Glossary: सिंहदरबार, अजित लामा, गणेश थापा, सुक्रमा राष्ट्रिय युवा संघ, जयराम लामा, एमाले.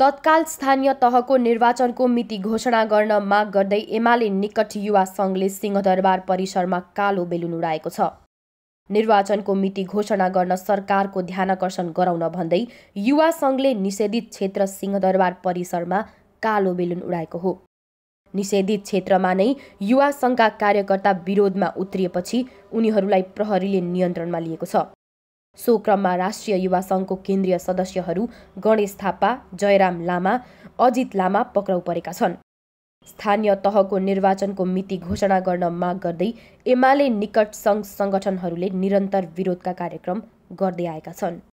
तत्काल स्थानीय तहको निर्वाचनको मिति घोषणा गर्न माग गर्दै एमाले निकट युवा संघले सिंहदरबार परिसरमा कालो बेलुन उडाएको छ। निर्वाचनको मिति घोषणा गर्न सरकारको ध्यानकर्षण गराउन भन्दै युवा संघले निषेधित क्षेत्र सिंहदरबार परिसरमा कालो बेलुन उडाएको हो। निषेधित क्षेत्रमा नै युवा संघका कार्यकर्ता विरोधमा उत्रिएपछि उनीहरूलाई प्रहरीले नियन्त्रणमा लिएको छ। सुक्रमा राष्ट्रिय युवा संघ को केन्द्रीय सदस्यहरू गणेश थापा, जयराम लामा, अजित लामा पक्राउ परेका छन्। स्थानीय तहको निर्वाचनको मिति घोषणा गर्न माग गर्दै एमाले निकट संघ संगठनहरूले निरन्तर विरोधका कार्यक्रम गर्दै आएका छन्।